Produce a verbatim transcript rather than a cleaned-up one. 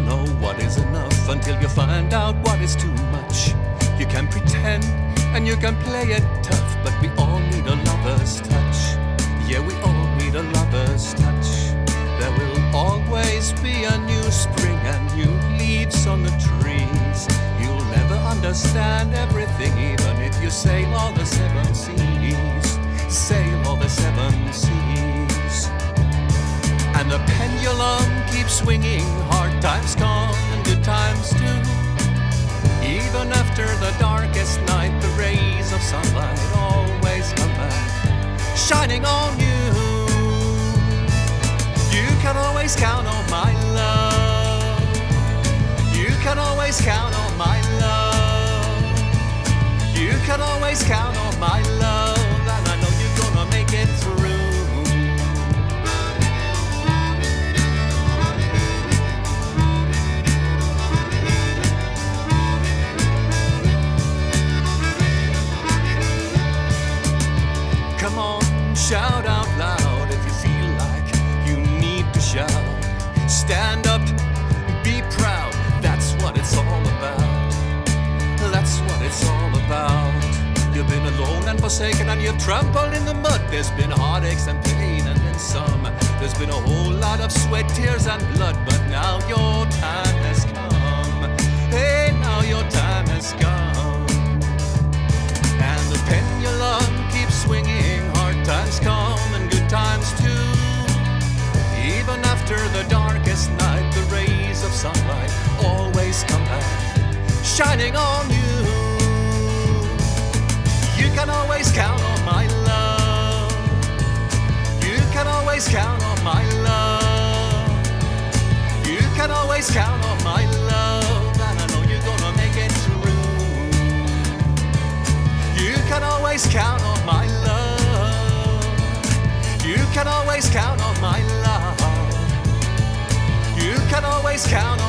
never know what is enough until you find out what is too much. You can pretend and you can play it tough, but we all need a lover's touch. Yeah, we all need a lover's touch. There will always be a new spring and new leaves on the trees. You'll never understand everything, even if you sail all the seven seas. Sail all the seven seas. And the pendulum keeps swinging, hard times come and good times too. Even after the darkest night, the rays of sunlight always come back, shining on you. You can always count on my love. You can always count on my love. You can always count on my love. And I know you're gonna make it through. Come on, shout out loud if you feel like you need to shout. Stand up, be proud, that's what it's all about. That's what it's all about. You've been alone and forsaken and you've trampled in the mud. There's been heartaches and pain and then some. There's been a whole lot of sweat, tears and blood, but now your time has come. Hey, now your time has come. And the pendulum keeps swinging. Times come and good times too. Even after the darkest night, the rays of sunlight always come back, shining on you. You can always count on my love. You can always count on my love. You can always count on my love. And I know you're gonna make it through. You can always count on my love. You can always count on my love. You can always count on